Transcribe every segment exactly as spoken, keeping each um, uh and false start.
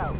south.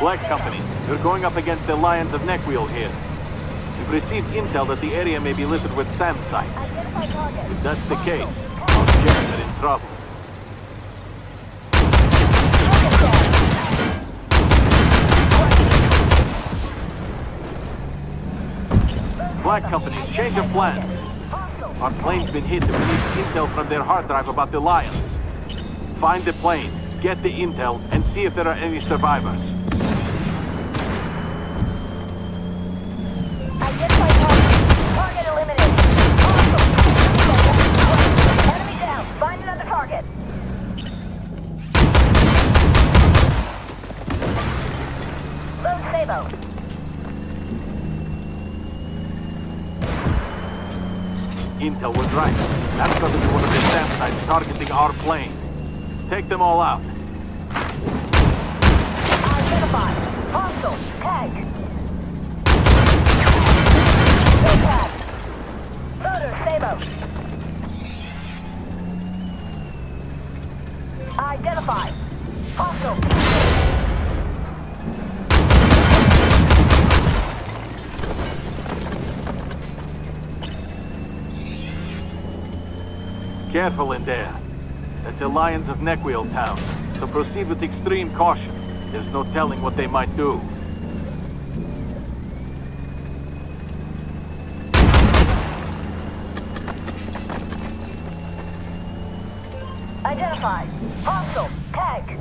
Black Company, you're going up against the Lions of Nequiel here. We've received intel that the area may be littered with SAM sites. If that's the case, our ships are in trouble. Black Company, change of plans. Our plane's been hit and we need intel from their hard drive about the Lions. Find the plane, get the intel, and see if there are any survivors. Intel was right. That's going to be one of the SAM sites targeting our plane. Take them all out. Identify. Hostile. Tag. No tag. Murder. Sabo. Identify. Hostile. Careful in there. That's the Lions of Nequiel town, so proceed with extreme caution. There's no telling what they might do. Identified. Hostile. Tag.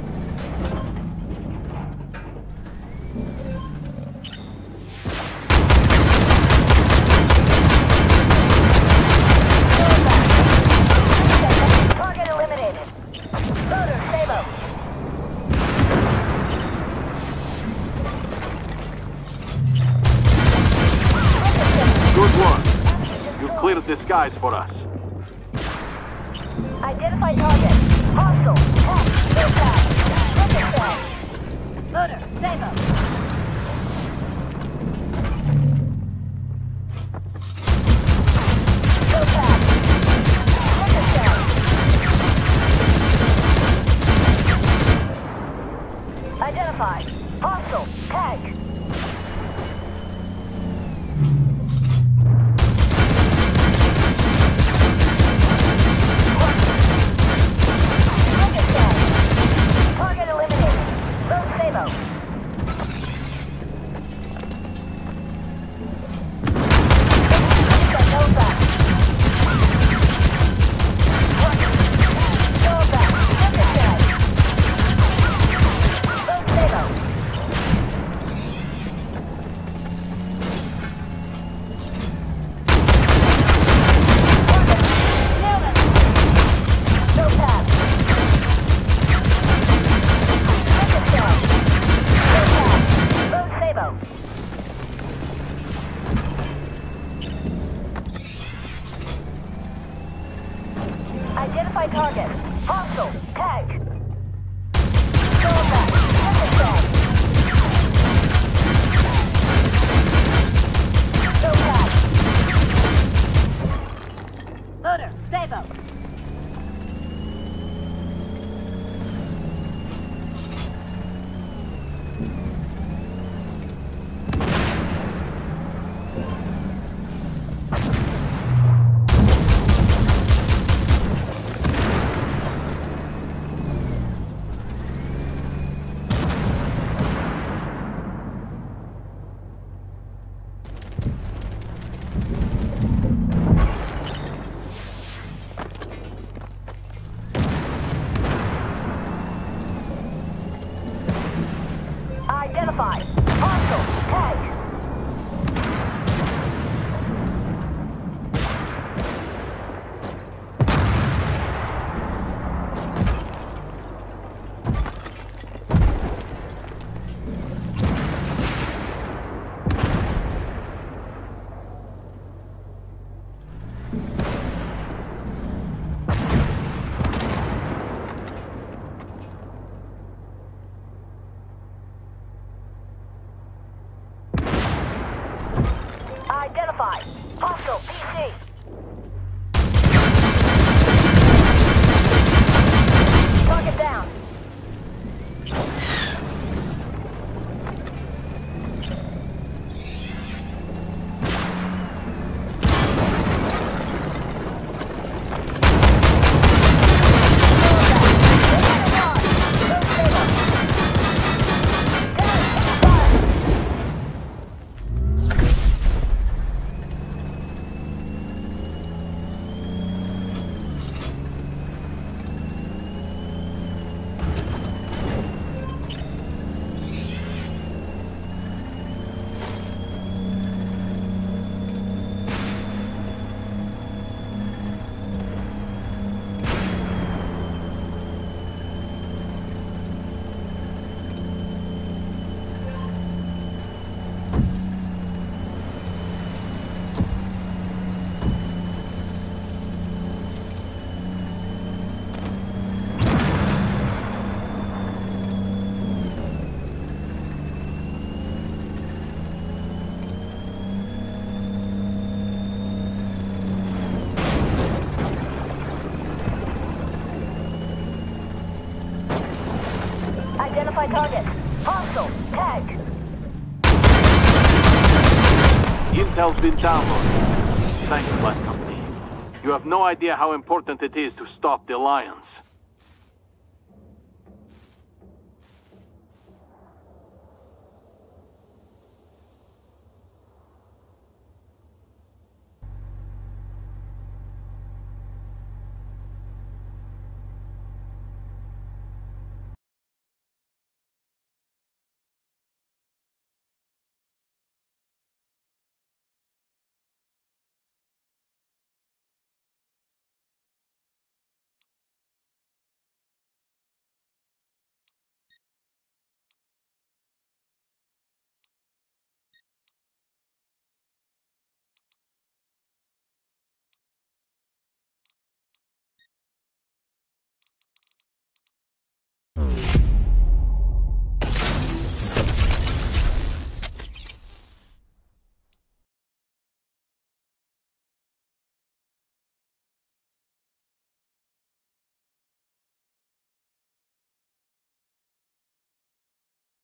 disguise for us. Identify target. Hostile. Hack. Hillcraft. Look at Loader. Save up. Hostile, tag. Target eliminated. Low Sabo. Identify target. Hostile. Tag. Go back. Go back. Loader. Save up. Identified. Hostile. Tag. Identified. Hostile P C. Target down. Identify target. Hostile. Tag. Intel's been downloaded. Thanks, Black Company. You have no idea how important it is to stop the Lions.